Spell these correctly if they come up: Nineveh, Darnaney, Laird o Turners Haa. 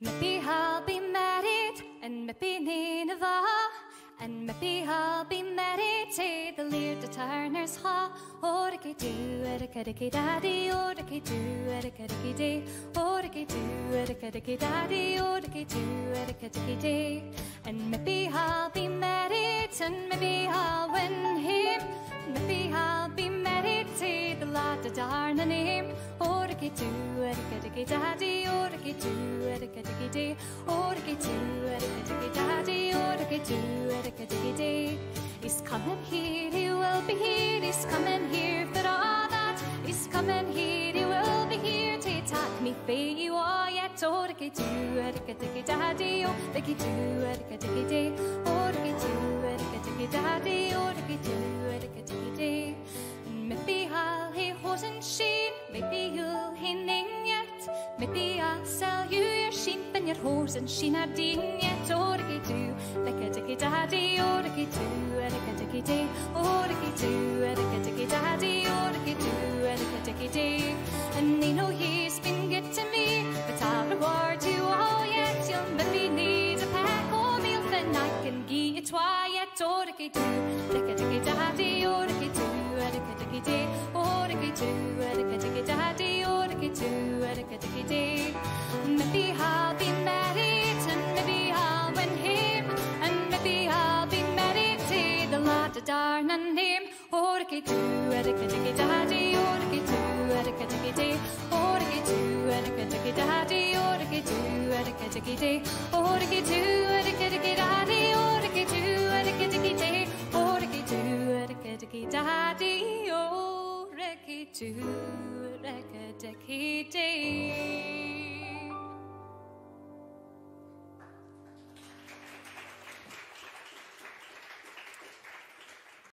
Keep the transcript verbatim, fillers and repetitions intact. Maybe I'll be married, and maybe Nineveh, and maybe I'll be married to the Laird o Turners Haa. Oh, dickie do, dickie dickie daddy, oh, dickie do, dickie dickie dee, oh, dickie do, dickie dickie daddy, oh, dickie do, dickie dickie dee. And maybe I'll be married, and maybe I'll win him. Maybe I'll be married to the lad o Darnaney name. Oh, dickie do, dickie dickie daddy, oh, dickie do, dickie dickie dee, oh, dickie do, dickie dickie daddy, oh, dickie do, dickie dickie dee. He's coming here, he will be here. He's coming here for all that. He's coming here, he will be here to take me for you all yet. Oh, dickie do, dickie dickie daddy, oh, dickie do, dickie dickie dee, oh, dickie do, dickie dickie daddy, oh, dickie do, dickie dickie dee. Maybe I'll he hosen sheen, maybe you'll he ning yet. Maybe I'll sell you your sheep and your hosen sheen are deen yet. Oh, dickie do, dickie dickie daddy, oh, dickie do, dickie dickie dee, oh, dickie do, dickie dickie daddy, oh, dickie do, dickie dickie dee. And you know he's been good to me, but I'll reward you all yet. You'll maybe need a pack o' meal, then I can gie you twa yet. Oh, dickie do, dickie dickie daddy, oh, dickie do, dickie dickie dee, oh, dickie do, dickie dickie daddy, oh, dickie do, dickie dickie dee. Maybe I'll be married, and maybe I'll win him, and maybe I'll be married to the lad o Darnaney name. Oh, dickie do, dickie dickie daddy, oh, dickie do, dickie dickie dee, oh, dickie do, dickie dickie daddy, oh, dickie do, dickie dickie dee, oh, dickie do, dickie dickie daddy, oh, dickie do, dickie dickie dee, oh, dickie do, dickie dickie daddy. Do, do, do, do, do, do.